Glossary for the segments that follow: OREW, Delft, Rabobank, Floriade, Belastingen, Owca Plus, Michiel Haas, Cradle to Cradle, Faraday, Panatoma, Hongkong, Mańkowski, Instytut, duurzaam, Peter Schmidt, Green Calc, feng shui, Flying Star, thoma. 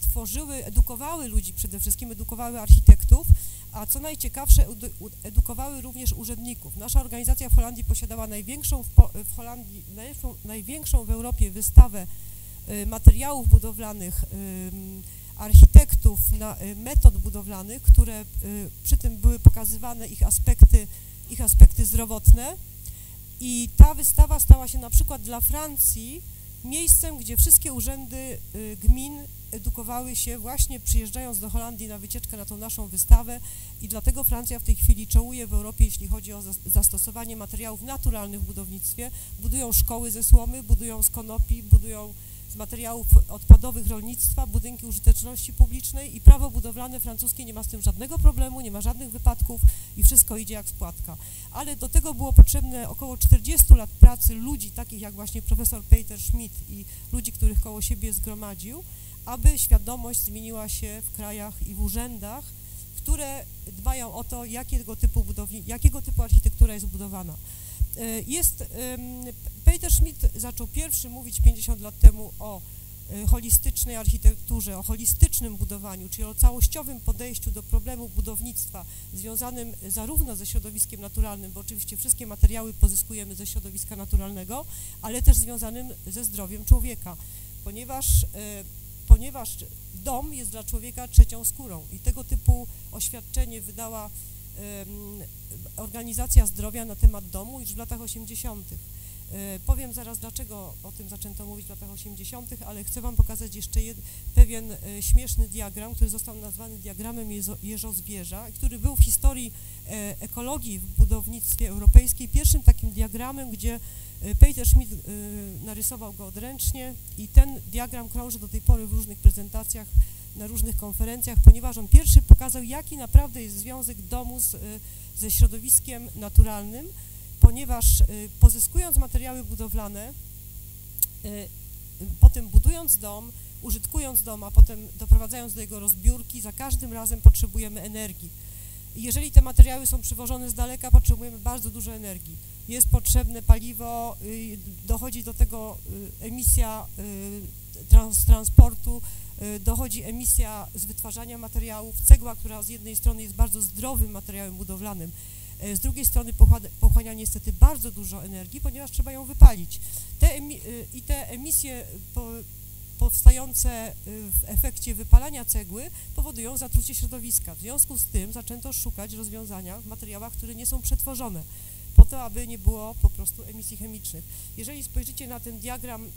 tworzyły, edukowały ludzi przede wszystkim, edukowały architektów, a co najciekawsze, edukowały również urzędników. Nasza organizacja w Holandii posiadała największą w Europie wystawę materiałów budowlanych, architektów, metod budowlanych, które przy tym były pokazywane ich aspekty zdrowotne. I ta wystawa stała się na przykład dla Francji miejscem, gdzie wszystkie urzędy gmin edukowały się właśnie przyjeżdżając do Holandii na wycieczkę na tą naszą wystawę i dlatego Francja w tej chwili czołuje w Europie, jeśli chodzi o zastosowanie materiałów naturalnych w budownictwie. Budują szkoły ze słomy, budują z konopi, budują z materiałów odpadowych rolnictwa, budynki użyteczności publicznej i prawo budowlane francuskie nie ma z tym żadnego problemu, nie ma żadnych wypadków i wszystko idzie jak z płatka. Ale do tego było potrzebne około 40 lat pracy ludzi takich jak właśnie profesor Peter Schmidt i ludzi, których koło siebie zgromadził, aby świadomość zmieniła się w krajach i w urzędach, które dbają o to, jakiego typu architektura jest budowana. Peter Schmidt zaczął pierwszy mówić 50 lat temu o holistycznej architekturze, o holistycznym budowaniu, czyli o całościowym podejściu do problemu budownictwa związanym zarówno ze środowiskiem naturalnym, bo oczywiście wszystkie materiały pozyskujemy ze środowiska naturalnego, ale też związanym ze zdrowiem człowieka, ponieważ dom jest dla człowieka trzecią skórą i tego typu oświadczenie wydała Organizacja Zdrowia na temat domu już w latach 80. Powiem zaraz, dlaczego o tym zaczęto mówić w latach 80., ale chcę Wam pokazać jeszcze pewien śmieszny diagram, który został nazwany diagramem jeżozwierza, który był w historii ekologii w budownictwie europejskiej pierwszym takim diagramem, gdzie Peter Schmidt narysował go odręcznie i ten diagram krąży do tej pory w różnych prezentacjach, na różnych konferencjach, ponieważ on pierwszy pokazał, jaki naprawdę jest związek domu ze środowiskiem naturalnym, ponieważ pozyskując materiały budowlane, potem budując dom, użytkując dom, a potem doprowadzając do jego rozbiórki, za każdym razem potrzebujemy energii. Jeżeli te materiały są przywożone z daleka, potrzebujemy bardzo dużo energii. Jest potrzebne paliwo, dochodzi do tego emisja z transportu, dochodzi emisja z wytwarzania materiałów, cegła, która z jednej strony jest bardzo zdrowym materiałem budowlanym, z drugiej strony pochłania niestety bardzo dużo energii, ponieważ trzeba ją wypalić. Te emisje powstające w efekcie wypalania cegły powodują zatrucie środowiska. W związku z tym zaczęto szukać rozwiązania w materiałach, które nie są przetworzone, po to, aby nie było po prostu emisji chemicznych. Jeżeli spojrzycie na ten diagram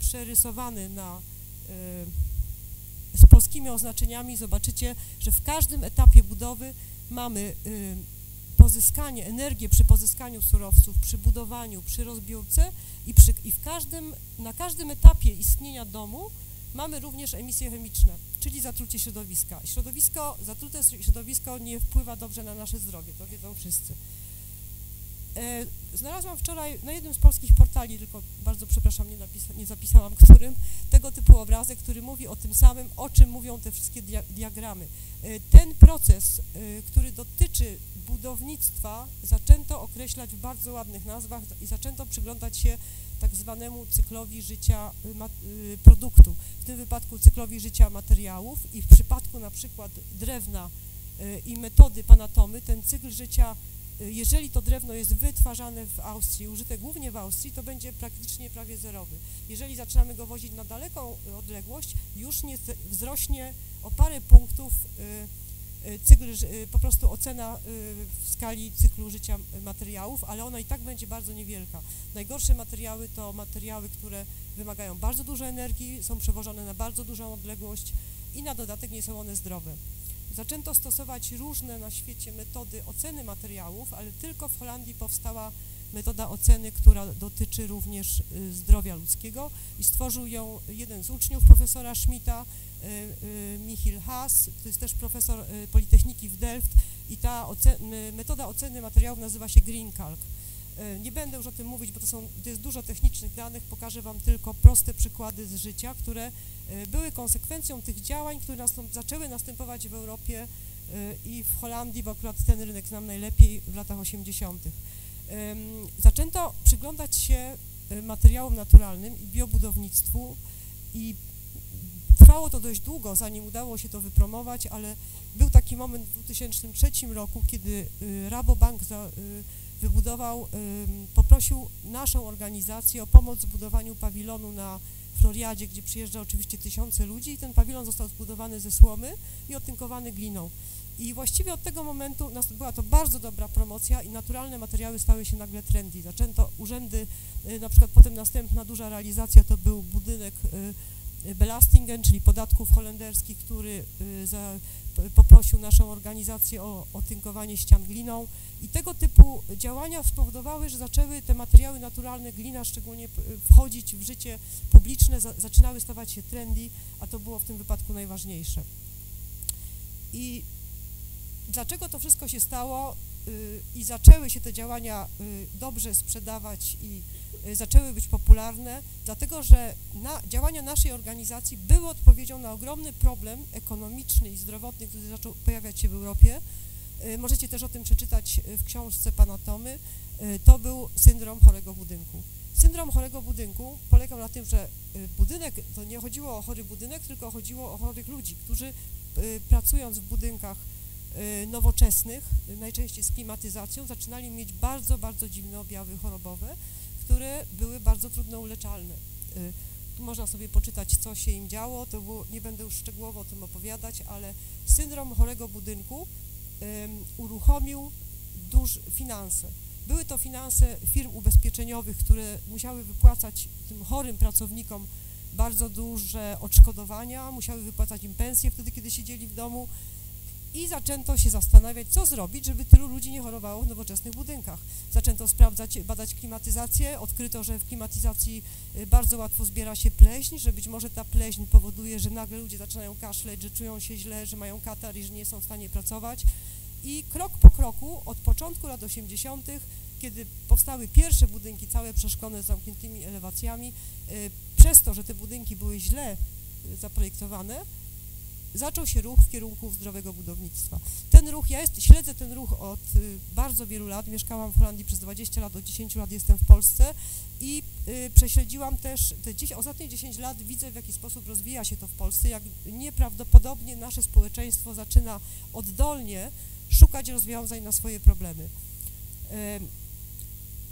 przerysowany z polskimi oznaczeniami, zobaczycie, że w każdym etapie budowy mamy pozyskanie, energię przy pozyskaniu surowców, przy budowaniu, przy rozbiórce i na każdym etapie istnienia domu mamy również emisje chemiczne, czyli zatrucie środowiska. Zatrute środowisko nie wpływa dobrze na nasze zdrowie, to wiedzą wszyscy. Znalazłam wczoraj na jednym z polskich portali, tylko bardzo przepraszam, nie zapisałam którym, tego typu obrazek, który mówi o tym samym, o czym mówią te wszystkie diagramy. Ten proces, który dotyczy budownictwa, zaczęto określać w bardzo ładnych nazwach i zaczęto przyglądać się tak zwanemu cyklowi życia produktu, w tym wypadku cyklowi życia materiałów i w przypadku na przykład drewna i metody Panatomy, ten cykl życia. Jeżeli to drewno jest wytwarzane w Austrii, użyte głównie w Austrii, to będzie praktycznie prawie zerowy. Jeżeli zaczynamy go wozić na daleką odległość, już nie wzrośnie o parę punktów po prostu ocena w skali cyklu życia materiałów, ale ona i tak będzie bardzo niewielka. Najgorsze materiały to materiały, które wymagają bardzo dużo energii, są przewożone na bardzo dużą odległość i na dodatek nie są one zdrowe. Zaczęto stosować różne na świecie metody oceny materiałów, ale tylko w Holandii powstała metoda oceny, która dotyczy również zdrowia ludzkiego i stworzył ją jeden z uczniów profesora Schmidta, Michiel Haas, to jest też profesor Politechniki w Delft i ta metoda oceny materiałów nazywa się Green Calc. Nie będę już o tym mówić, bo to jest dużo technicznych danych, pokażę Wam tylko proste przykłady z życia, które były konsekwencją tych działań, które zaczęły następować w Europie i w Holandii, bo akurat ten rynek znam najlepiej w latach 80. Zaczęto przyglądać się materiałom naturalnym i biobudownictwu i trwało to dość długo, zanim udało się to wypromować, ale był taki moment w 2003 roku, kiedy Rabobank poprosił naszą organizację o pomoc w budowaniu pawilonu na Floriadzie, gdzie przyjeżdża oczywiście tysiące ludzi, i ten pawilon został zbudowany ze słomy i otynkowany gliną. I właściwie od tego momentu była to bardzo dobra promocja i naturalne materiały stały się nagle trendy. Zaczęto urzędy, na przykład potem następna duża realizacja to był budynek Belastingen, czyli podatków holenderskich, który poprosił naszą organizację o otynkowanie ścian gliną, i tego typu działania spowodowały, że zaczęły te materiały naturalne, glina szczególnie, wchodzić w życie publiczne, zaczynały stawać się trendy, a to było w tym wypadku najważniejsze. I dlaczego to wszystko się stało i zaczęły się te działania dobrze sprzedawać i zaczęły być popularne? Dlatego, że działania naszej organizacji były odpowiedzią na ogromny problem ekonomiczny i zdrowotny, który zaczął pojawiać się w Europie. Możecie też o tym przeczytać w książce pana Tomy. To był syndrom chorego budynku. Syndrom chorego budynku polegał na tym, że budynek, to nie chodziło o chory budynek, tylko chodziło o chorych ludzi, którzy pracując w budynkach nowoczesnych, najczęściej z klimatyzacją, zaczynali mieć bardzo, bardzo dziwne objawy chorobowe, które były bardzo trudno uleczalne. Tu można sobie poczytać, co się im działo, to było, nie będę już szczegółowo o tym opowiadać, ale syndrom chorego budynku uruchomił duże finanse. Były to finanse firm ubezpieczeniowych, które musiały wypłacać tym chorym pracownikom bardzo duże odszkodowania, musiały wypłacać im pensje wtedy, kiedy siedzieli w domu, i zaczęto się zastanawiać, co zrobić, żeby tylu ludzi nie chorowało w nowoczesnych budynkach. Zaczęto sprawdzać, badać klimatyzację, odkryto, że w klimatyzacji bardzo łatwo zbiera się pleśń, że być może ta pleśń powoduje, że nagle ludzie zaczynają kaszleć, że czują się źle, że mają katar i że nie są w stanie pracować. I krok po kroku, od początku lat 80., kiedy powstały pierwsze budynki całe przeszklone z zamkniętymi elewacjami, przez to, że te budynki były źle zaprojektowane, zaczął się ruch w kierunku zdrowego budownictwa. Ten ruch, śledzę ten ruch od bardzo wielu lat, mieszkałam w Holandii przez 20 lat, od 10 lat jestem w Polsce i prześledziłam też te ostatnie 10 lat, widzę, w jaki sposób rozwija się to w Polsce, jak nieprawdopodobnie nasze społeczeństwo zaczyna oddolnie szukać rozwiązań na swoje problemy.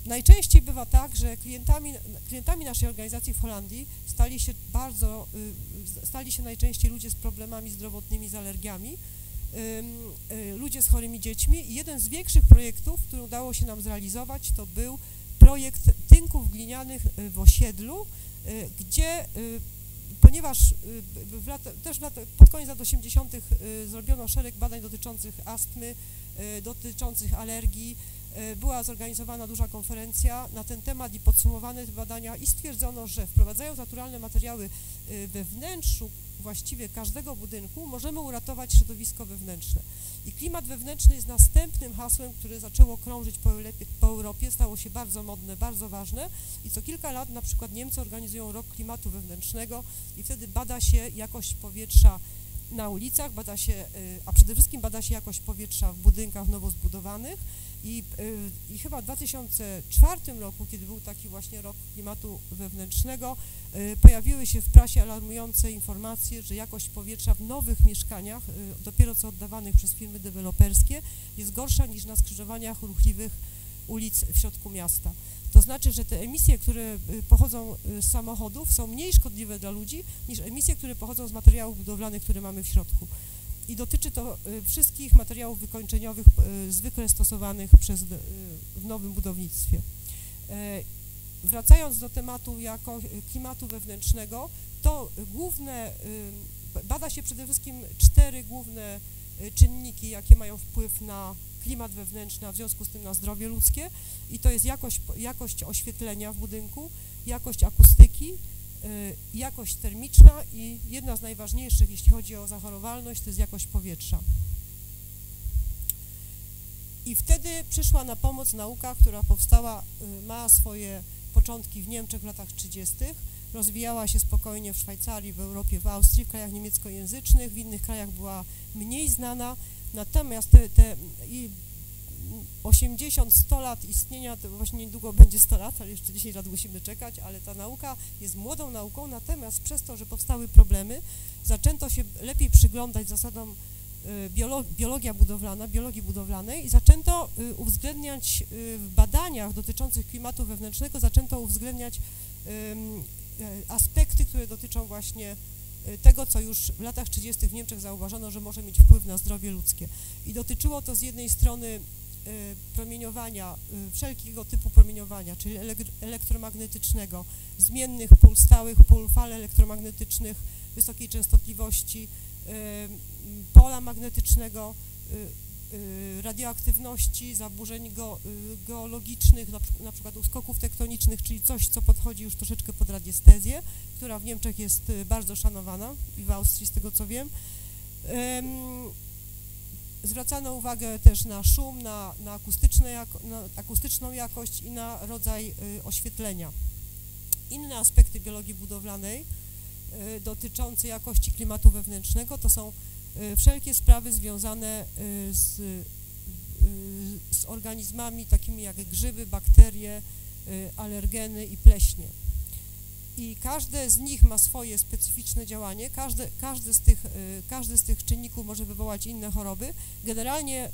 Najczęściej bywa tak, że klientami naszej organizacji w Holandii stali się najczęściej ludzie z problemami zdrowotnymi, z alergiami, ludzie z chorymi dziećmi, i jeden z większych projektów, który udało się nam zrealizować, to był projekt tynków glinianych w osiedlu, gdzie, ponieważ pod koniec lat 80. zrobiono szereg badań dotyczących astmy, dotyczących alergii, była zorganizowana duża konferencja na ten temat i podsumowane badania, i stwierdzono, że wprowadzając naturalne materiały we wnętrzu właściwie każdego budynku, możemy uratować środowisko wewnętrzne. I klimat wewnętrzny jest następnym hasłem, które zaczęło krążyć po Europie, stało się bardzo modne, bardzo ważne, i co kilka lat na przykład Niemcy organizują rok klimatu wewnętrznego i wtedy bada się jakość powietrza na ulicach, a przede wszystkim bada się jakość powietrza w budynkach nowo zbudowanych. I chyba w 2004 roku, kiedy był taki właśnie rok klimatu wewnętrznego, pojawiły się w prasie alarmujące informacje, że jakość powietrza w nowych mieszkaniach, dopiero co oddawanych przez firmy deweloperskie, jest gorsza niż na skrzyżowaniach ruchliwych ulic w środku miasta. To znaczy, że te emisje, które pochodzą z samochodów, są mniej szkodliwe dla ludzi niż emisje, które pochodzą z materiałów budowlanych, które mamy w środku. I dotyczy to wszystkich materiałów wykończeniowych zwykle stosowanych w nowym budownictwie. Wracając do tematu klimatu wewnętrznego, to bada się przede wszystkim 4 główne czynniki, jakie mają wpływ na klimat wewnętrzny, a w związku z tym na zdrowie ludzkie, i to jest jakość oświetlenia w budynku, jakość akustyki, jakość termiczna i jedna z najważniejszych, jeśli chodzi o zachorowalność, to jest jakość powietrza. I wtedy przyszła na pomoc nauka, która powstała, ma swoje początki w Niemczech w latach 30., rozwijała się spokojnie w Szwajcarii, w Europie, w Austrii, w krajach niemieckojęzycznych, w innych krajach była mniej znana, natomiast 80-100 lat istnienia, to właśnie niedługo będzie 100 lat, ale jeszcze 10 lat musimy czekać, ale ta nauka jest młodą nauką, natomiast przez to, że powstały problemy, zaczęto się lepiej przyglądać zasadom biologii budowlanej i zaczęto uwzględniać w badaniach dotyczących klimatu wewnętrznego, zaczęto uwzględniać aspekty, które dotyczą właśnie tego, co już w latach 30. w Niemczech zauważono, że może mieć wpływ na zdrowie ludzkie. I dotyczyło to z jednej strony promieniowania, wszelkiego typu promieniowania, czyli elektromagnetycznego, zmiennych pól, stałych pól, fal elektromagnetycznych, wysokiej częstotliwości, pola magnetycznego, radioaktywności, zaburzeń geologicznych, na przykład uskoków tektonicznych, czyli coś, co podchodzi już troszeczkę pod radiestezję, która w Niemczech jest bardzo szanowana i w Austrii, z tego co wiem. Zwracano uwagę też na szum, na akustyczną jakość i na rodzaj oświetlenia. Inne aspekty biologii budowlanej dotyczące jakości klimatu wewnętrznego to są wszelkie sprawy związane z organizmami takimi jak grzyby, bakterie, alergeny i pleśnie. I każde z nich ma swoje specyficzne działanie, każdy z tych czynników może wywołać inne choroby. Generalnie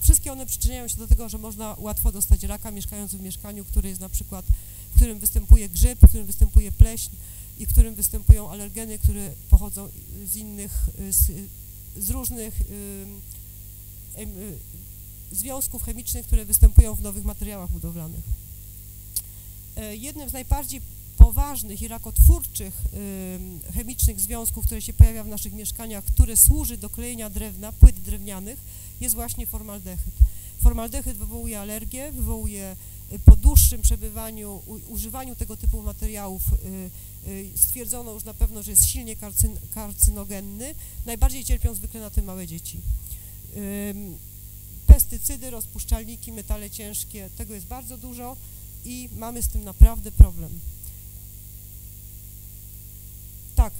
wszystkie one przyczyniają się do tego, że można łatwo dostać raka, mieszkając w mieszkaniu, który jest na przykład, w którym występuje grzyb, w którym występuje pleśń i w którym występują alergeny, które pochodzą z różnych związków chemicznych, które występują w nowych materiałach budowlanych. Jednym z najbardziej poważnych i rakotwórczych chemicznych związków, które się pojawia w naszych mieszkaniach, które służy do klejenia drewna, płyt drewnianych, jest właśnie formaldehyd. Formaldehyd wywołuje alergię, wywołuje po dłuższym przebywaniu, używaniu tego typu materiałów stwierdzono już na pewno, że jest silnie karcynogenny, najbardziej cierpią zwykle na tym małe dzieci. Pestycydy, rozpuszczalniki, metale ciężkie, tego jest bardzo dużo i mamy z tym naprawdę problem. Tak,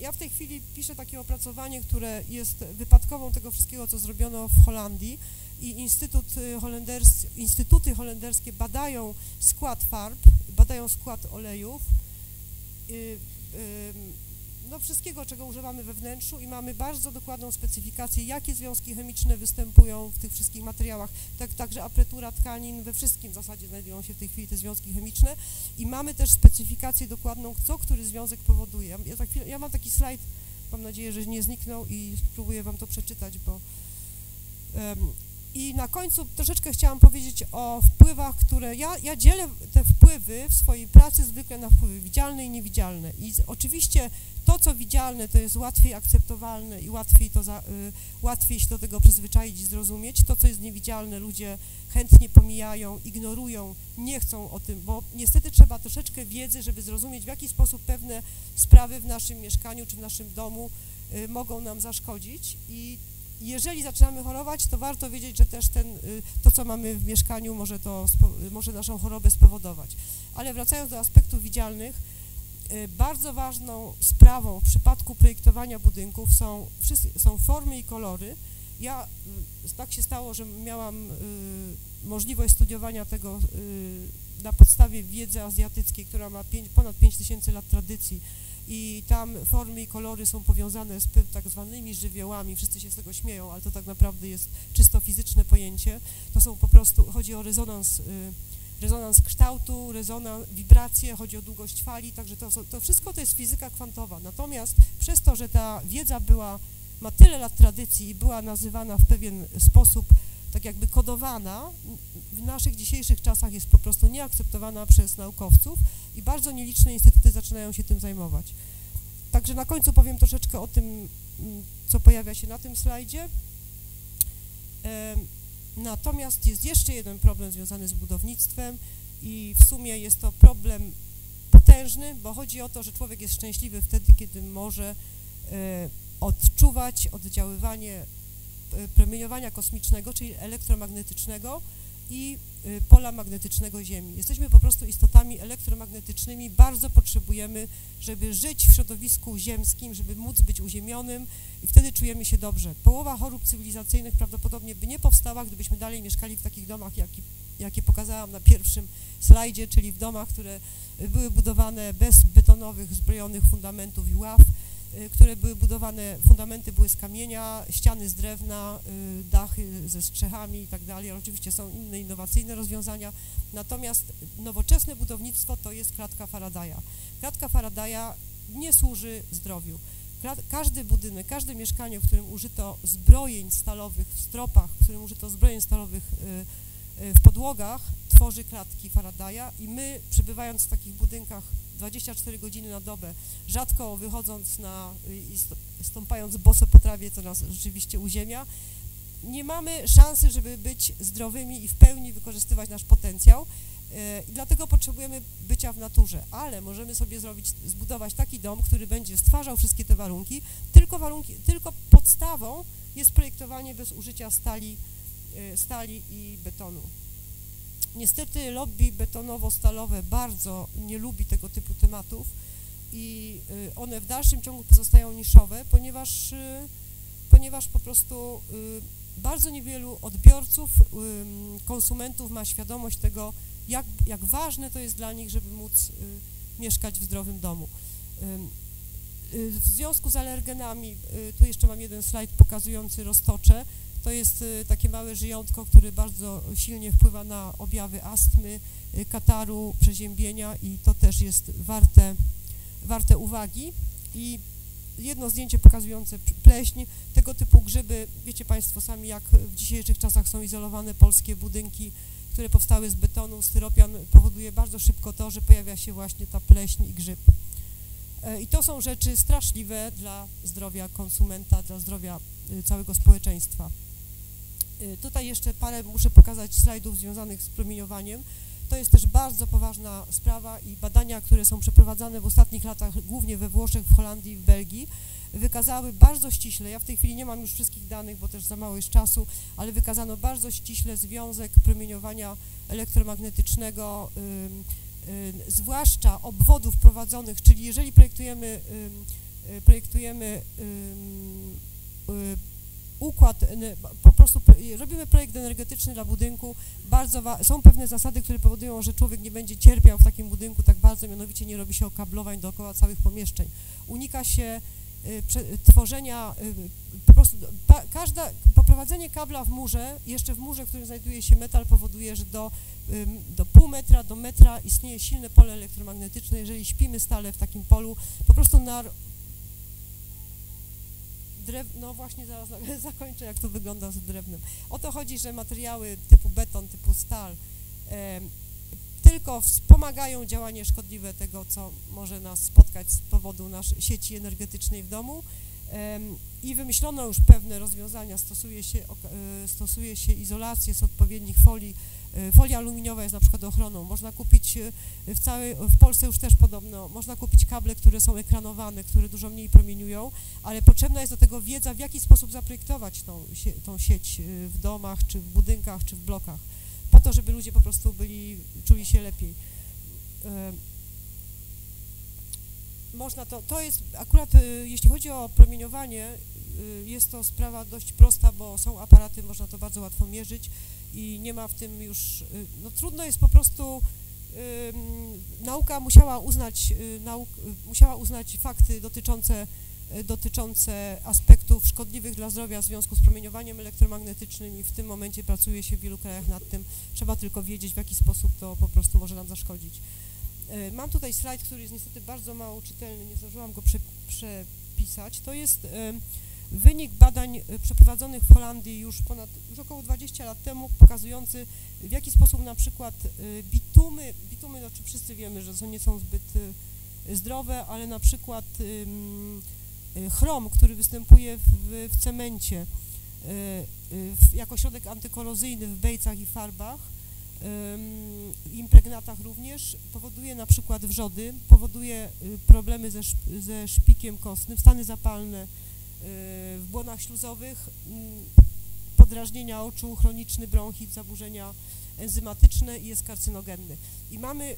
ja w tej chwili piszę takie opracowanie, które jest wypadkową tego wszystkiego, co zrobiono w Holandii, i instytuty holenderskie badają skład farb, badają skład olejów, no wszystkiego, czego używamy we wnętrzu, i mamy bardzo dokładną specyfikację, jakie związki chemiczne występują w tych wszystkich materiałach, także apretura tkanin, we wszystkim w zasadzie znajdują się w tej chwili te związki chemiczne, i mamy też specyfikację dokładną, co który związek powoduje. Ja mam taki slajd, mam nadzieję, że nie zniknął, i spróbuję wam to przeczytać, bo... I na końcu troszeczkę chciałam powiedzieć o wpływach, które... Ja dzielę te wpływy w swojej pracy zwykle na wpływy widzialne i niewidzialne. I oczywiście to, co widzialne, to jest łatwiej akceptowalne i łatwiej się do tego przyzwyczaić i zrozumieć. To, co jest niewidzialne, ludzie chętnie pomijają, ignorują, nie chcą o tym, bo niestety trzeba troszeczkę wiedzy, żeby zrozumieć, w jaki sposób pewne sprawy w naszym mieszkaniu czy w naszym domu mogą nam zaszkodzić. I jeżeli zaczynamy chorować, to warto wiedzieć, że też to, co mamy w mieszkaniu, może naszą chorobę spowodować. Ale wracając do aspektów widzialnych, bardzo ważną sprawą w przypadku projektowania budynków są formy i kolory. Ja, tak się stało, że miałam możliwość studiowania tego na podstawie wiedzy azjatyckiej, która ma ponad 5000 lat tradycji. I tam formy i kolory są powiązane z tak zwanymi żywiołami, wszyscy się z tego śmieją, ale to tak naprawdę jest czysto fizyczne pojęcie. To są po prostu, chodzi o rezonans kształtu, wibracje, chodzi o długość fali, także to wszystko to jest fizyka kwantowa. Natomiast przez to, że ta wiedza ma tyle lat tradycji i była nazywana w pewien sposób, tak jakby kodowana, w naszych dzisiejszych czasach jest po prostu nieakceptowana przez naukowców i bardzo nieliczne instytuty zaczynają się tym zajmować. Także na końcu powiem troszeczkę o tym, co pojawia się na tym slajdzie. Natomiast jest jeszcze jeden problem związany z budownictwem i w sumie jest to problem potężny, bo chodzi o to, że człowiek jest szczęśliwy wtedy, kiedy może odczuwać oddziaływanie promieniowania kosmicznego, czyli elektromagnetycznego, i pola magnetycznego Ziemi. Jesteśmy po prostu istotami elektromagnetycznymi, bardzo potrzebujemy, żeby żyć w środowisku ziemskim, żeby móc być uziemionym i wtedy czujemy się dobrze. Połowa chorób cywilizacyjnych prawdopodobnie by nie powstała, gdybyśmy dalej mieszkali w takich domach, jakie pokazałam na pierwszym slajdzie, czyli w domach, które były budowane bez betonowych, zbrojonych fundamentów i ław, które były budowane, fundamenty były z kamienia, ściany z drewna, dachy ze strzechami i tak dalej. Oczywiście są inne innowacyjne rozwiązania, natomiast nowoczesne budownictwo to jest klatka Faradaya. Klatka Faradaya nie służy zdrowiu. Każdy budynek, każde mieszkanie, w którym użyto zbrojeń stalowych w stropach, w którym użyto zbrojeń stalowych w podłogach, tworzy klatki Faradaya i my, przebywając w takich budynkach 24 godziny na dobę, rzadko wychodząc i stąpając boso po trawie, co nas rzeczywiście uziemia, nie mamy szansy, żeby być zdrowymi i w pełni wykorzystywać nasz potencjał. I dlatego potrzebujemy bycia w naturze, ale możemy sobie zbudować taki dom, który będzie stwarzał wszystkie te warunki. Tylko podstawą jest projektowanie bez użycia stali i betonu. Niestety lobby betonowo-stalowe bardzo nie lubi tego typu tematów i one w dalszym ciągu pozostają niszowe, ponieważ po prostu bardzo niewielu odbiorców, konsumentów ma świadomość tego, jak ważne to jest dla nich, żeby móc mieszkać w zdrowym domu. W związku z alergenami, tu jeszcze mam jeden slajd pokazujący roztocze. To jest takie małe żyjątko, które bardzo silnie wpływa na objawy astmy, kataru, przeziębienia i to też jest warte uwagi. I jedno zdjęcie pokazujące pleśń, tego typu grzyby, wiecie Państwo sami, jak w dzisiejszych czasach są izolowane polskie budynki, które powstały z betonu, styropian, powoduje bardzo szybko to, że pojawia się właśnie ta pleśń i grzyb. I to są rzeczy straszliwe dla zdrowia konsumenta, dla zdrowia całego społeczeństwa. Tutaj jeszcze parę muszę pokazać slajdów związanych z promieniowaniem. To jest też bardzo poważna sprawa i badania, które są przeprowadzane w ostatnich latach, głównie we Włoszech, w Holandii i w Belgii, wykazały bardzo ściśle, ja w tej chwili nie mam już wszystkich danych, bo też za mało jest czasu, ale wykazano bardzo ściśle związek promieniowania elektromagnetycznego, zwłaszcza obwodów prowadzonych, czyli jeżeli robimy projekt energetyczny dla budynku, są pewne zasady, które powodują, że człowiek nie będzie cierpiał w takim budynku tak bardzo, mianowicie nie robi się okablowań dookoła całych pomieszczeń. Unika się tworzenia, po prostu poprowadzenie kabla w murze, jeszcze w murze, w którym znajduje się metal, powoduje, że do pół metra, do metra istnieje silne pole elektromagnetyczne. Jeżeli śpimy stale w takim polu, po prostu no właśnie zaraz zakończę, jak to wygląda z drewnem. O to chodzi, że materiały typu beton, typu stal tylko wspomagają działanie szkodliwe tego, co może nas spotkać z powodu naszej sieci energetycznej w domu i wymyślono już pewne rozwiązania, stosuje się izolację z odpowiednich folii. Folia aluminiowa jest na przykład ochroną, można kupić w Polsce już też podobno, można kupić kable, które są ekranowane, które dużo mniej promieniują, ale potrzebna jest do tego wiedza, w jaki sposób zaprojektować tą sieć w domach, czy w budynkach, czy w blokach, po to, żeby ludzie po prostu czuli się lepiej. Można to jest akurat, jeśli chodzi o promieniowanie, jest to sprawa dość prosta, bo są aparaty, można to bardzo łatwo mierzyć i nie ma w tym już, no trudno jest po prostu, nauka musiała uznać fakty dotyczące aspektów szkodliwych dla zdrowia w związku z promieniowaniem elektromagnetycznym i w tym momencie pracuje się w wielu krajach nad tym, trzeba tylko wiedzieć, w jaki sposób to po prostu może nam zaszkodzić. Mam tutaj slajd, który jest niestety bardzo mało czytelny, nie zdążyłam go przepisać. To jest wynik badań przeprowadzonych w Holandii już około 20 lat temu, pokazujący, w jaki sposób na przykład bitumy, no, czy wszyscy wiemy, że nie są zbyt zdrowe, ale na przykład chrom, który występuje w cemencie jako środek antykorozyjny w bejcach i farbach, impregnatach również, powoduje na przykład wrzody, powoduje problemy ze szpikiem kostnym, stany zapalne w błonach śluzowych, podrażnienia oczu, chroniczny bronchit, zaburzenia enzymatyczne i jest karcynogenny. I mamy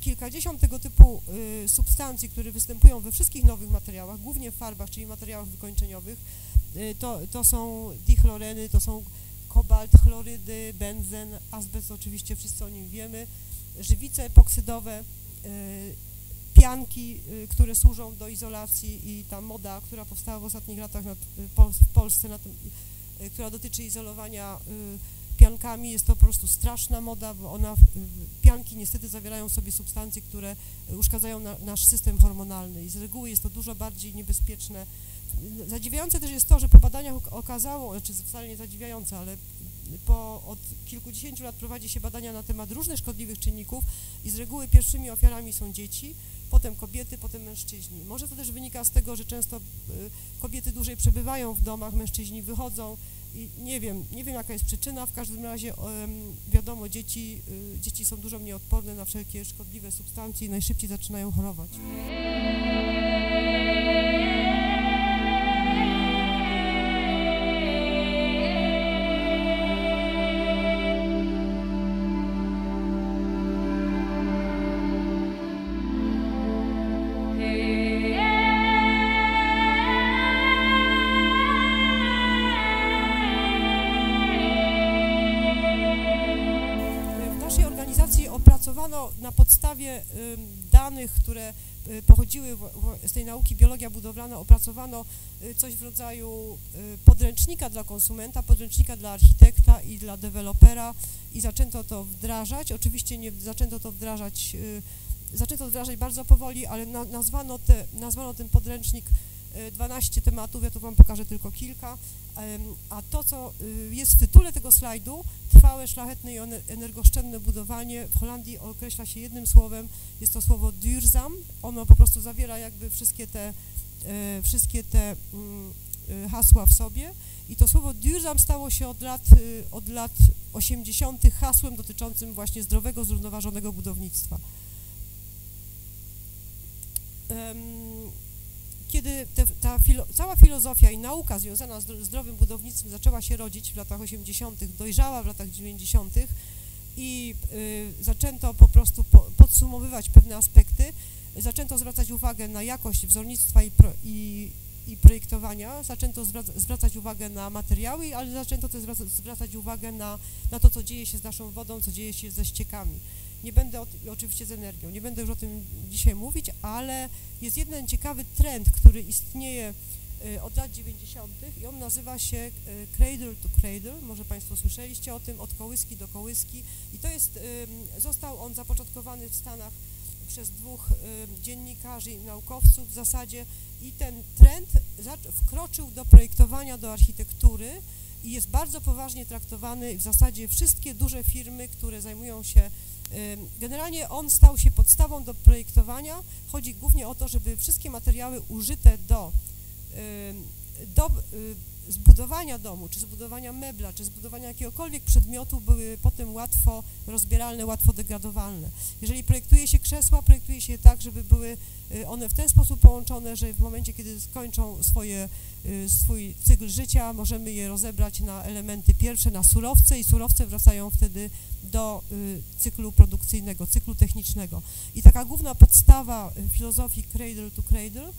kilkadziesiąt tego typu substancji, które występują we wszystkich nowych materiałach, głównie w farbach, czyli materiałach wykończeniowych. To są dichloreny, to są kobalt, chlorydy, benzen, azbest, oczywiście wszyscy o nim wiemy, żywice epoksydowe, pianki, które służą do izolacji, i ta moda, która powstała w ostatnich latach w Polsce, która dotyczy izolowania piankami, jest to po prostu straszna moda, bo pianki niestety zawierają w sobie substancje, które uszkadzają nasz system hormonalny i z reguły jest to dużo bardziej niebezpieczne. Zadziwiające też jest to, że po badaniach okazało, znaczy wcale nie zadziwiające, ale od kilkudziesięciu lat prowadzi się badania na temat różnych szkodliwych czynników i z reguły pierwszymi ofiarami są dzieci, potem kobiety, potem mężczyźni. Może to też wynika z tego, że często kobiety dłużej przebywają w domach, mężczyźni wychodzą i nie wiem jaka jest przyczyna, w każdym razie wiadomo, dzieci są dużo mniej odporne na wszelkie szkodliwe substancje i najszybciej zaczynają chorować. Na podstawie danych, które pochodziły z tej nauki biologia budowlana, opracowano coś w rodzaju podręcznika dla konsumenta, podręcznika dla architekta i dla dewelopera i zaczęto to wdrażać. Oczywiście nie zaczęto to wdrażać, bardzo powoli, ale nazwano ten podręcznik 12 tematów, ja tu wam pokażę tylko kilka, a to, co jest w tytule tego slajdu, trwałe, szlachetne i energooszczędne budowanie, w Holandii określa się jednym słowem, jest to słowo duurzaam, ono po prostu zawiera jakby wszystkie te hasła w sobie i to słowo duurzaam stało się od lat 80. hasłem dotyczącym właśnie zdrowego, zrównoważonego budownictwa. Kiedy cała filozofia i nauka związana z zdrowym budownictwem zaczęła się rodzić w latach 80., dojrzała w latach 90. i zaczęto po prostu podsumowywać pewne aspekty, zaczęto zwracać uwagę na jakość wzornictwa i projektowania, zaczęto zwracać uwagę na materiały, ale zaczęto też zwracać uwagę na to, co dzieje się z naszą wodą, co dzieje się ze ściekami. Nie będę oczywiście z energią, nie będę już o tym dzisiaj mówić, ale jest jeden ciekawy trend, który istnieje od lat 90. i on nazywa się Cradle to Cradle, może Państwo słyszeliście o tym, od kołyski do kołyski, i to jest, został on zapoczątkowany w Stanach przez dwóch dziennikarzy i naukowców w zasadzie, i ten trend wkroczył do projektowania, do architektury i jest bardzo poważnie traktowany. W zasadzie wszystkie duże firmy, które zajmują się, generalnie on stał się podstawą do projektowania. Chodzi głównie o to, żeby wszystkie materiały użyte do zbudowania domu, czy zbudowania mebla, czy zbudowania jakiegokolwiek przedmiotu były potem łatwo rozbieralne, łatwo degradowalne. Jeżeli projektuje się krzesła, projektuje się tak, żeby były one w ten sposób połączone, że w momencie, kiedy skończą swój cykl życia, możemy je rozebrać na elementy pierwsze, na surowce, i surowce wracają wtedy do cyklu produkcyjnego, cyklu technicznego. I taka główna podstawa filozofii Cradle to Cradle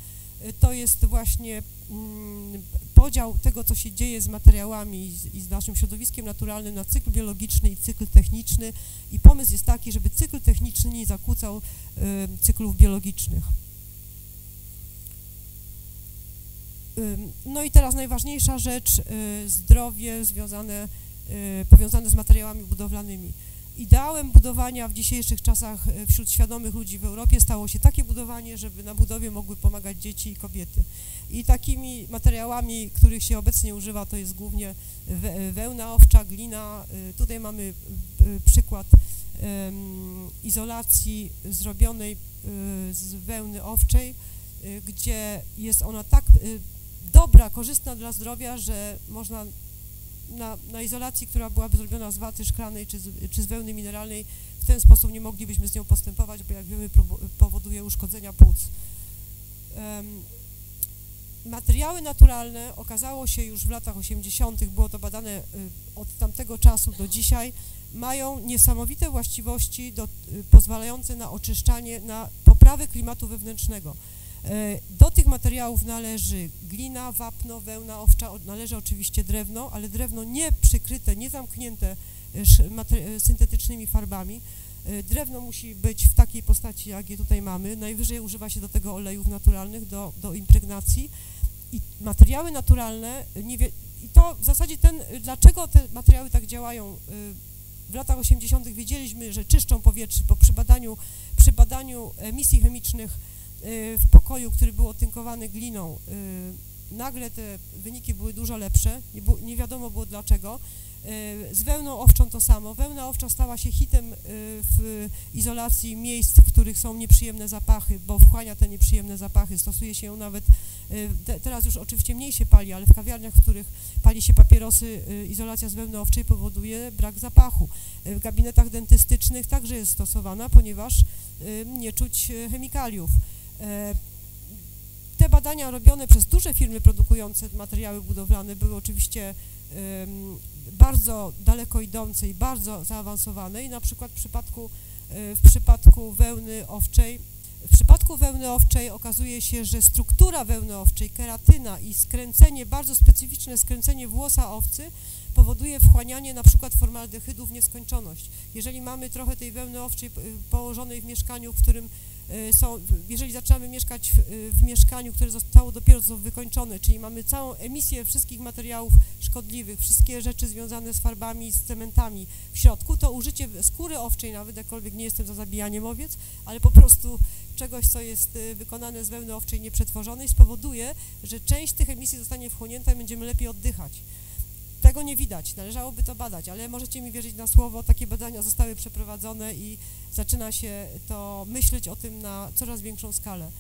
to jest właśnie podział tego, co się dzieje z materiałami i z naszym środowiskiem naturalnym na cykl biologiczny i cykl techniczny, i pomysł jest taki, żeby cykl techniczny nie zakłócał cyklów biologicznych. No i teraz najważniejsza rzecz, zdrowie powiązane z materiałami budowlanymi. Ideałem budowania w dzisiejszych czasach wśród świadomych ludzi w Europie stało się takie budowanie, żeby na budowie mogły pomagać dzieci i kobiety. I takimi materiałami, których się obecnie używa, to jest głównie wełna owcza, glina. Tutaj mamy przykład izolacji zrobionej z wełny owczej, gdzie jest ona tak dobra, korzystna dla zdrowia, że można na izolacji, która byłaby zrobiona z waty szklanej czy z wełny mineralnej, w ten sposób nie moglibyśmy z nią postępować, bo jak wiemy powoduje uszkodzenia płuc. Materiały naturalne okazało się już w latach 80., było to badane od tamtego czasu do dzisiaj, mają niesamowite właściwości pozwalające na oczyszczanie, na poprawę klimatu wewnętrznego. Do tych materiałów należy glina, wapno, wełna, owcza, należy oczywiście drewno, ale drewno nie przykryte, nie zamknięte syntetycznymi farbami. Drewno musi być w takiej postaci, jak je tutaj mamy. Najwyżej używa się do tego olejów naturalnych, do impregnacji. I materiały naturalne, i to w zasadzie dlaczego te materiały tak działają. W latach 80. wiedzieliśmy, że czyszczą powietrze, bo przy badaniu emisji chemicznych w pokoju, który był otynkowany gliną, nagle te wyniki były dużo lepsze, nie wiadomo było dlaczego. Z wełną owczą to samo. Wełna owcza stała się hitem w izolacji miejsc, w których są nieprzyjemne zapachy, bo wchłania te nieprzyjemne zapachy. Stosuje się ją nawet, teraz już oczywiście mniej się pali, ale w kawiarniach, w których pali się papierosy, izolacja z wełny owczej powoduje brak zapachu. W gabinetach dentystycznych także jest stosowana, ponieważ nie czuć chemikaliów. Te badania robione przez duże firmy produkujące materiały budowlane były oczywiście bardzo daleko idące i bardzo zaawansowane i na przykład w przypadku wełny owczej okazuje się, że struktura wełny owczej, keratyna i skręcenie, bardzo specyficzne skręcenie włosa owcy powoduje wchłanianie na przykład formaldehydu w nieskończoność. Jeżeli mamy trochę tej wełny owczej położonej w mieszkaniu, w którym jeżeli zaczynamy mieszkać w mieszkaniu, które zostało dopiero wykończone, czyli mamy całą emisję wszystkich materiałów szkodliwych, wszystkie rzeczy związane z farbami, z cementami w środku, to użycie skóry owczej nawet, jakkolwiek nie jestem za zabijaniem owiec, ale po prostu czegoś, co jest wykonane z wełny owczej nieprzetworzonej, spowoduje, że część tych emisji zostanie wchłonięta i będziemy lepiej oddychać. Tego nie widać, należałoby to badać, ale możecie mi wierzyć na słowo, takie badania zostały przeprowadzone i zaczyna się to myśleć o tym na coraz większą skalę.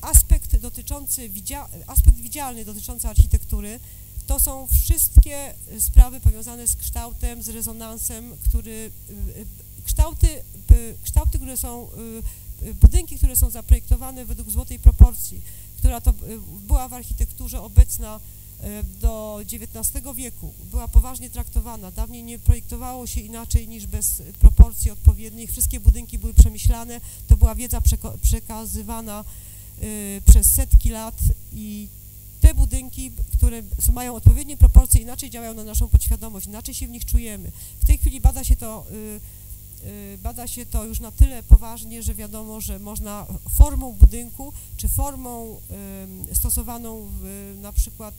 Aspekt widzialny dotyczący architektury to są wszystkie sprawy powiązane z kształtem, z rezonansem, budynki, które są zaprojektowane według złotej proporcji, która to była w architekturze obecna do XIX wieku, była poważnie traktowana, dawniej nie projektowało się inaczej niż bez proporcji odpowiednich, wszystkie budynki były przemyślane, to była wiedza przekazywana przez setki lat i te budynki, które mają odpowiednie proporcje, inaczej działają na naszą podświadomość, inaczej się w nich czujemy. W tej chwili bada się to już na tyle poważnie, że wiadomo, że można formą budynku czy formą stosowaną na przykład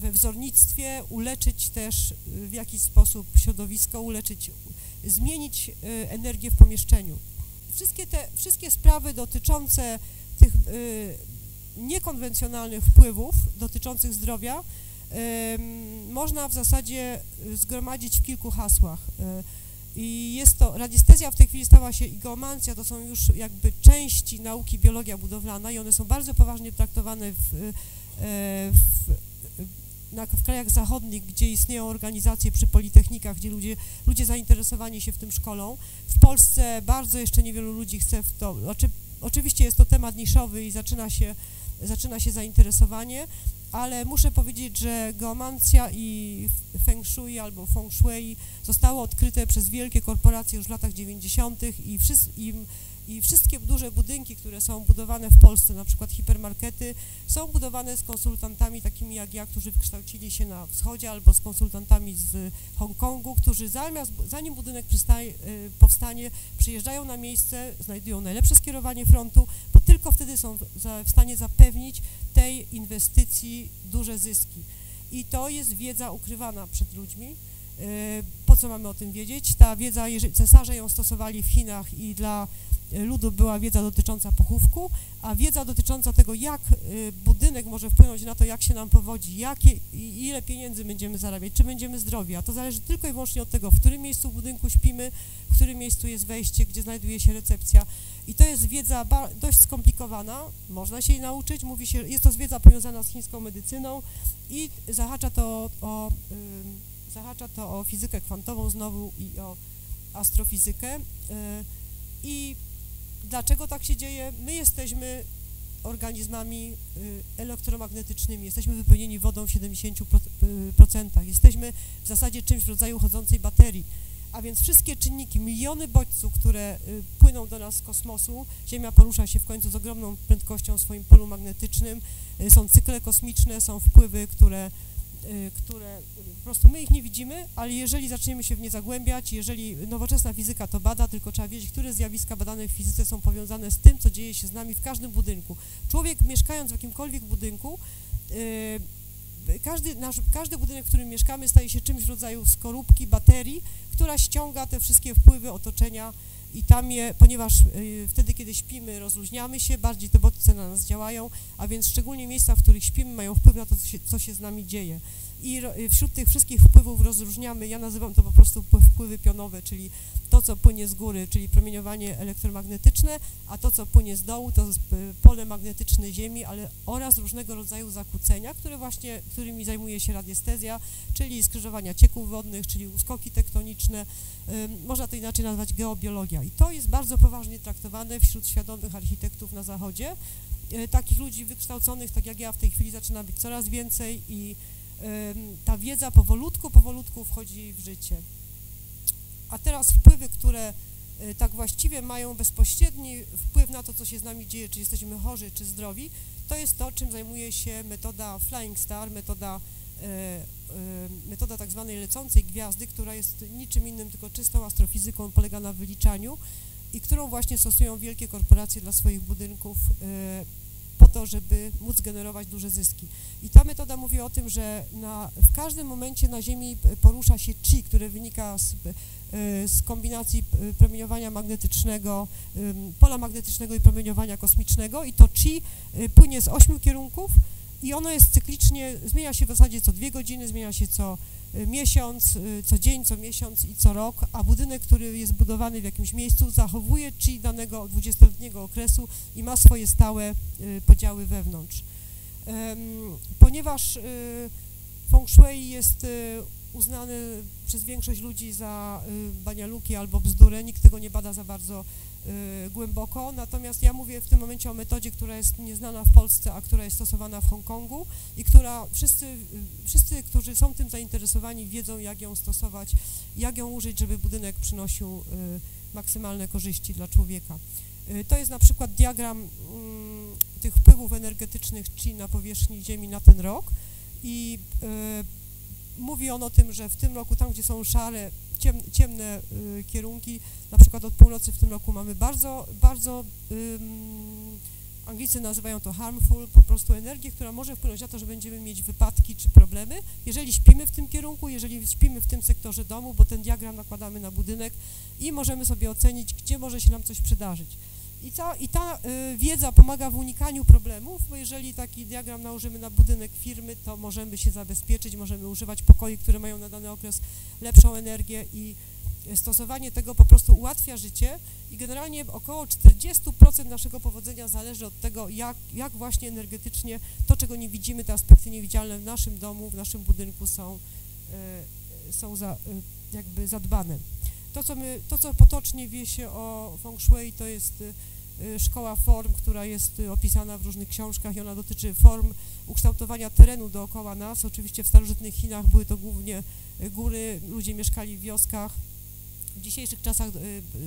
we wzornictwie uleczyć też w jakiś sposób środowisko, zmienić energię w pomieszczeniu. Wszystkie sprawy dotyczące tych niekonwencjonalnych wpływów dotyczących zdrowia można w zasadzie zgromadzić w kilku hasłach i jest to, radiestezja w tej chwili stała się, i geomancja to są już jakby części nauki biologia budowlana i one są bardzo poważnie traktowane w krajach zachodnich, gdzie istnieją organizacje przy politechnikach, gdzie ludzie zainteresowani się w tym szkolą. W Polsce bardzo jeszcze niewielu ludzi chce w to, oczywiście jest to temat niszowy i zaczyna się zainteresowanie, ale muszę powiedzieć, że geomancja i feng shui albo feng shui zostało odkryte przez wielkie korporacje już w latach 90. I wszystkie duże budynki, które są budowane w Polsce, na przykład hipermarkety, są budowane z konsultantami takimi jak ja, którzy wykształcili się na wschodzie, albo z konsultantami z Hongkongu, którzy zanim budynek powstanie, przyjeżdżają na miejsce, znajdują najlepsze skierowanie frontu, bo tylko wtedy są w stanie zapewnić tej inwestycji duże zyski. I to jest wiedza ukrywana przed ludźmi. Po co mamy o tym wiedzieć? Ta wiedza, jeżeli cesarze ją stosowali w Chinach i dla ludu była wiedza dotycząca pochówku, a wiedza dotycząca tego, jak budynek może wpłynąć na to, jak się nam powodzi, ile pieniędzy będziemy zarabiać, czy będziemy zdrowi, a to zależy tylko i wyłącznie od tego, w którym miejscu budynku śpimy, w którym miejscu jest wejście, gdzie znajduje się recepcja. I to jest wiedza dość skomplikowana, można się jej nauczyć, mówi się, jest to wiedza powiązana z chińską medycyną i zahacza to o fizykę kwantową znowu i o astrofizykę. I dlaczego tak się dzieje? My jesteśmy organizmami elektromagnetycznymi. Jesteśmy wypełnieni wodą w 70%. Jesteśmy w zasadzie czymś w rodzaju chodzącej baterii. A więc wszystkie czynniki, miliony bodźców, które płyną do nas z kosmosu, Ziemia porusza się w końcu z ogromną prędkością w swoim polu magnetycznym, są cykle kosmiczne, są wpływy, które po prostu my ich nie widzimy, ale jeżeli zaczniemy się w nie zagłębiać, jeżeli nowoczesna fizyka to bada, tylko trzeba wiedzieć, które zjawiska badane w fizyce są powiązane z tym, co dzieje się z nami w każdym budynku. Człowiek mieszkając w jakimkolwiek budynku, każdy budynek, w którym mieszkamy, staje się czymś w rodzaju skorupki, baterii, która ściąga te wszystkie wpływy otoczenia i tam je, ponieważ wtedy, kiedy śpimy, rozluźniamy się, bardziej te bodźce na nas działają, a więc szczególnie miejsca, w których śpimy, mają wpływ na to, co się z nami dzieje. I wśród tych wszystkich wpływów rozróżniamy, ja nazywam to po prostu wpływy pionowe, czyli to, co płynie z góry, czyli promieniowanie elektromagnetyczne, a to, co płynie z dołu, to pole magnetyczne Ziemi, ale oraz różnego rodzaju zakłócenia, którymi zajmuje się radiestezja, czyli skrzyżowania cieków wodnych, czyli uskoki tektoniczne, można to inaczej nazwać geobiologia. I to jest bardzo poważnie traktowane wśród świadomych architektów na Zachodzie. Takich ludzi wykształconych, tak jak ja, w tej chwili zaczyna być coraz więcej i ta wiedza powolutku wchodzi w życie. A teraz wpływy, które tak właściwie mają bezpośredni wpływ na to, co się z nami dzieje, czy jesteśmy chorzy, czy zdrowi, to jest to, czym zajmuje się metoda Flying Star, metoda tak zwanej lecącej gwiazdy, która jest niczym innym, tylko czystą astrofizyką, polega na wyliczaniu i którą właśnie stosują wielkie korporacje dla swoich budynków po to, żeby móc generować duże zyski. I ta metoda mówi o tym, że w każdym momencie na Ziemi porusza się chi, które wynika z kombinacji promieniowania magnetycznego, pola magnetycznego i promieniowania kosmicznego i to chi płynie z 8 kierunków i ono jest cyklicznie, zmienia się w zasadzie co 2 godziny, zmienia się co miesiąc, co dzień, co miesiąc i co rok, a budynek, który jest budowany w jakimś miejscu, zachowuje chi danego 20-letniego okresu i ma swoje stałe podziały wewnątrz. Ponieważ feng shui jest uznany przez większość ludzi za banialuki albo bzdurę, nikt tego nie bada za bardzo głęboko, natomiast ja mówię w tym momencie o metodzie, która jest nieznana w Polsce, a która jest stosowana w Hongkongu i która wszyscy, którzy są tym zainteresowani, wiedzą, jak ją stosować, jak ją użyć, żeby budynek przynosił maksymalne korzyści dla człowieka. To jest na przykład diagram tych wpływów energetycznych chi na powierzchni Ziemi na ten rok i mówi on o tym, że w tym roku tam, gdzie są szare, ciemne kierunki, na przykład od północy w tym roku mamy bardzo, Anglicy nazywają to harmful, po prostu energię, która może wpłynąć na to, że będziemy mieć wypadki czy problemy, jeżeli śpimy w tym kierunku, jeżeli śpimy w tym sektorze domu, bo ten diagram nakładamy na budynek i możemy sobie ocenić, gdzie może się nam coś przydarzyć. I ta wiedza pomaga w unikaniu problemów, bo jeżeli taki diagram nałożymy na budynek firmy, to możemy się zabezpieczyć, możemy używać pokoi, które mają na dany okres lepszą energię i stosowanie tego po prostu ułatwia życie i generalnie około 40% naszego powodzenia zależy od tego, jak właśnie energetycznie to, czego nie widzimy, te aspekty niewidzialne w naszym domu, w naszym budynku są jakby zadbane. To, co potocznie wie się o feng shui, to jest szkoła form, która jest opisana w różnych książkach i ona dotyczy form ukształtowania terenu dookoła nas. Oczywiście w starożytnych Chinach były to głównie góry, ludzie mieszkali w wioskach. W dzisiejszych czasach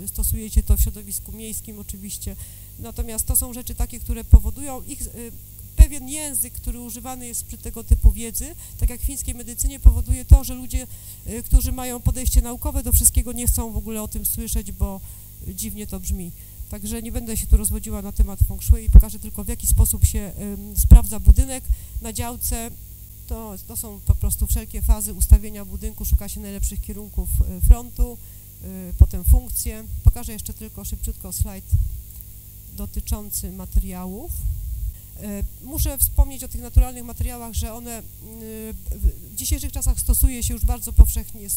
stosujecie to w środowisku miejskim oczywiście. Natomiast to są rzeczy takie, które powodują ich... Pewien język, który używany jest przy tego typu wiedzy, tak jak w chińskiej medycynie, powoduje to, że ludzie, którzy mają podejście naukowe do wszystkiego, nie chcą w ogóle o tym słyszeć, bo dziwnie to brzmi. Także nie będę się tu rozwodziła na temat feng shui i pokażę tylko, w jaki sposób się sprawdza budynek na działce. To są po prostu wszelkie fazy ustawienia budynku, szuka się najlepszych kierunków frontu, potem funkcje. Pokażę jeszcze tylko szybciutko slajd dotyczący materiałów. Muszę wspomnieć o tych naturalnych materiałach, że one w dzisiejszych czasach stosuje się już bardzo powszechnie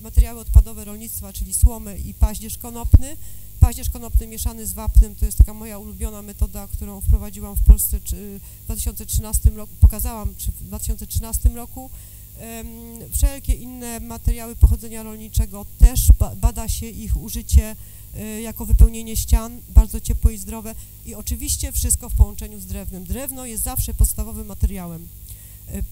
materiały odpadowe rolnictwa, czyli słomy i paździerz konopny. Paździerz konopny mieszany z wapnem to jest taka moja ulubiona metoda, którą wprowadziłam w Polsce w 2013 roku, pokazałam w 2013 roku. Wszelkie inne materiały pochodzenia rolniczego też bada się ich użycie jako wypełnienie ścian, bardzo ciepłe i zdrowe i oczywiście wszystko w połączeniu z drewnem. Drewno jest zawsze podstawowym materiałem.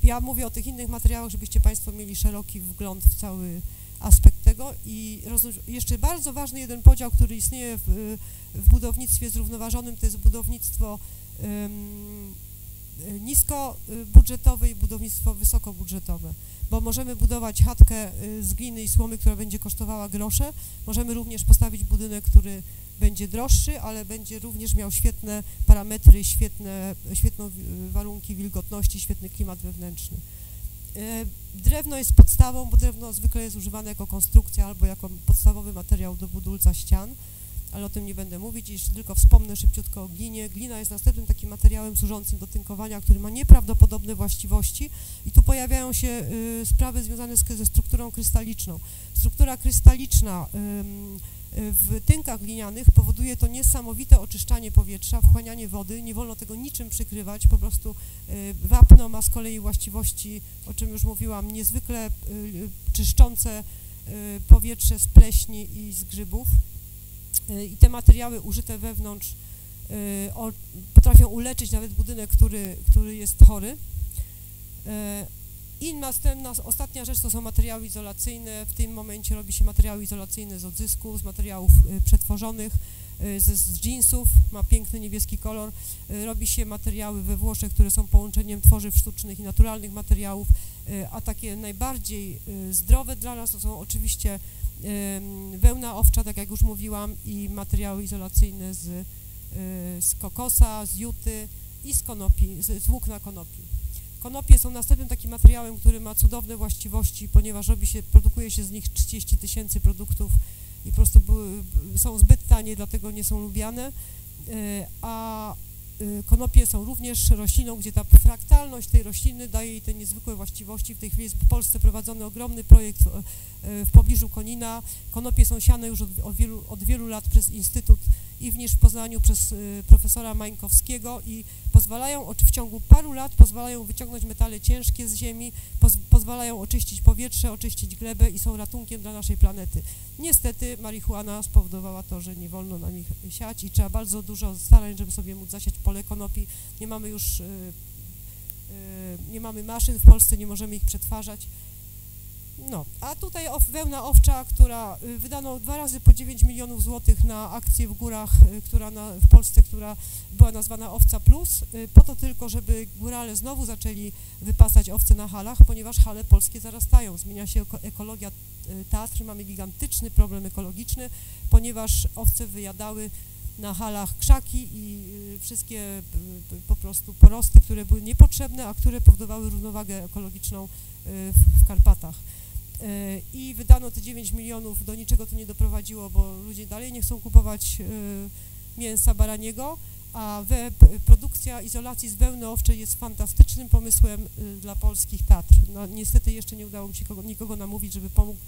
Ja mówię o tych innych materiałach, żebyście Państwo mieli szeroki wgląd w cały aspekt tego i jeszcze bardzo ważny jeden podział, który istnieje w budownictwie zrównoważonym, to jest budownictwo niskobudżetowe i budownictwo wysokobudżetowe, bo możemy budować chatkę z gliny i słomy, która będzie kosztowała grosze, możemy również postawić budynek, który będzie droższy, ale będzie również miał świetne parametry, świetne warunki wilgotności, świetny klimat wewnętrzny. Drewno jest podstawą, bo drewno zwykle jest używane jako konstrukcja albo jako podstawowy materiał do budulca ścian, ale o tym nie będę mówić, iż tylko wspomnę szybciutko o glinie. Glina jest następnym takim materiałem służącym do tynkowania, który ma nieprawdopodobne właściwości i tu pojawiają się sprawy związane ze strukturą krystaliczną. Struktura krystaliczna w tynkach glinianych powoduje to niesamowite oczyszczanie powietrza, wchłanianie wody, nie wolno tego niczym przykrywać, po prostu wapno ma z kolei właściwości, o czym już mówiłam, niezwykle czyszczące powietrze z pleśni i z grzybów. I te materiały użyte wewnątrz potrafią uleczyć nawet budynek, który jest chory. I następna, ostatnia rzecz to są materiały izolacyjne. W tym momencie robi się materiały izolacyjne z odzysku, z materiałów przetworzonych, z dżinsów, ma piękny niebieski kolor. Robi się materiały we Włoszech, które są połączeniem tworzyw sztucznych i naturalnych materiałów, a takie najbardziej zdrowe dla nas to są oczywiście wełna owcza, tak jak już mówiłam, i materiały izolacyjne z kokosa, z juty i z konopi, z włókna konopi. Konopie są następnym takim materiałem, który ma cudowne właściwości, ponieważ produkuje się z nich 30 000 produktów i po prostu są zbyt tanie, dlatego nie są lubiane, a konopie są również rośliną, gdzie ta fraktalność tej rośliny daje jej te niezwykłe właściwości. W tej chwili jest w Polsce prowadzony ogromny projekt w pobliżu Konina. Konopie są siane już od wielu lat przez Instytut i w Poznaniu przez profesora Mańkowskiego i pozwalają, w ciągu paru lat pozwalają wyciągnąć metale ciężkie z ziemi, pozwalają oczyścić powietrze, oczyścić glebę i są ratunkiem dla naszej planety. Niestety marihuana spowodowała to, że nie wolno na nich siać i trzeba bardzo dużo starań, żeby sobie móc zasiać pole konopi. Nie mamy już, nie mamy maszyn w Polsce, nie możemy ich przetwarzać. No, a tutaj wełna owcza, która wydano 2 razy po 9 milionów złotych na akcję w górach, w Polsce, która była nazwana Owca Plus, po to tylko, żeby górale znowu zaczęli wypasać owce na halach, ponieważ hale polskie zarastają, zmienia się ekologia Tatr, mamy gigantyczny problem ekologiczny, ponieważ owce wyjadały na halach krzaki i wszystkie po prostu porosty, które były niepotrzebne, a które powodowały równowagę ekologiczną w Karpatach. I wydano te 9 milionów, do niczego to nie doprowadziło, bo ludzie dalej nie chcą kupować mięsa baraniego, a produkcja izolacji z wełny owczej jest fantastycznym pomysłem dla polskich Tatr. No, niestety jeszcze nie udało mi się nikogo namówić, żeby pomógł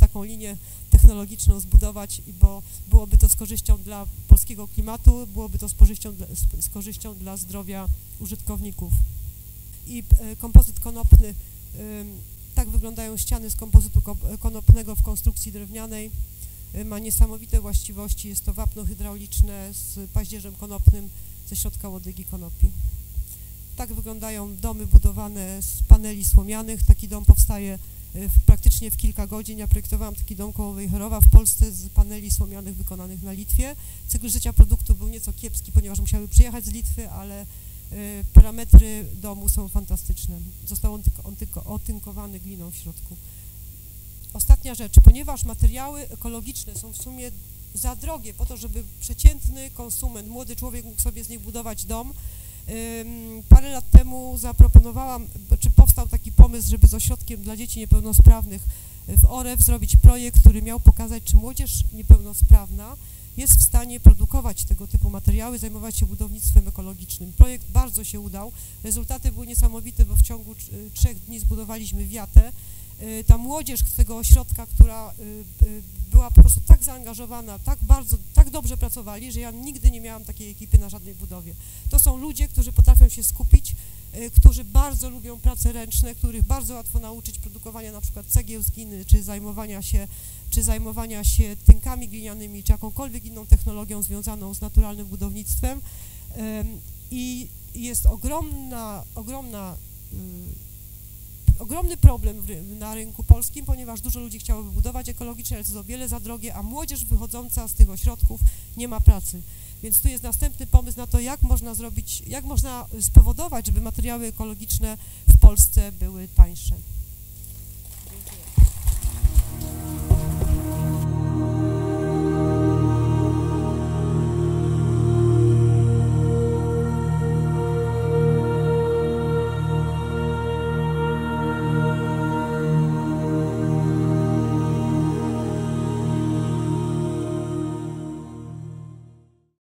taką linię technologiczną zbudować, bo byłoby to z korzyścią dla polskiego klimatu, byłoby to z korzyścią dla zdrowia użytkowników. I kompozyt konopny, tak wyglądają ściany z kompozytu konopnego w konstrukcji drewnianej. Ma niesamowite właściwości, jest to wapno hydrauliczne z paździerzem konopnym ze środka łodygi konopi. Tak wyglądają domy budowane z paneli słomianych. Taki dom powstaje praktycznie w kilka godzin. Ja projektowałam taki dom koło Wejherowa w Polsce z paneli słomianych wykonanych na Litwie. Cykl życia produktu był nieco kiepski, ponieważ musiały przyjechać z Litwy, ale parametry domu są fantastyczne. Został on tylko otynkowany gliną w środku. Ostatnia rzecz, ponieważ materiały ekologiczne są w sumie za drogie po to, żeby przeciętny konsument, młody człowiek mógł sobie z nich budować dom. Parę lat temu zaproponowałam, czy powstał taki pomysł, żeby z ośrodkiem dla dzieci niepełnosprawnych w OREW zrobić projekt, który miał pokazać, czy młodzież niepełnosprawna jest w stanie produkować tego typu materiały, zajmować się budownictwem ekologicznym. Projekt bardzo się udał, rezultaty były niesamowite, bo w ciągu 3 dni zbudowaliśmy wiatę, ta młodzież z tego ośrodka, która była po prostu tak zaangażowana, tak bardzo, tak dobrze pracowali, że ja nigdy nie miałam takiej ekipy na żadnej budowie. To są ludzie, którzy potrafią się skupić, którzy bardzo lubią prace ręczne, których bardzo łatwo nauczyć produkowania na przykład cegieł z gliny, czy zajmowania się tynkami glinianymi, czy jakąkolwiek inną technologią związaną z naturalnym budownictwem. I jest ogromny problem na rynku polskim, ponieważ dużo ludzi chciałoby budować ekologicznie, ale to jest o wiele za drogie, a młodzież wychodząca z tych ośrodków nie ma pracy. Więc tu jest następny pomysł na to, jak można spowodować, żeby materiały ekologiczne w Polsce były tańsze.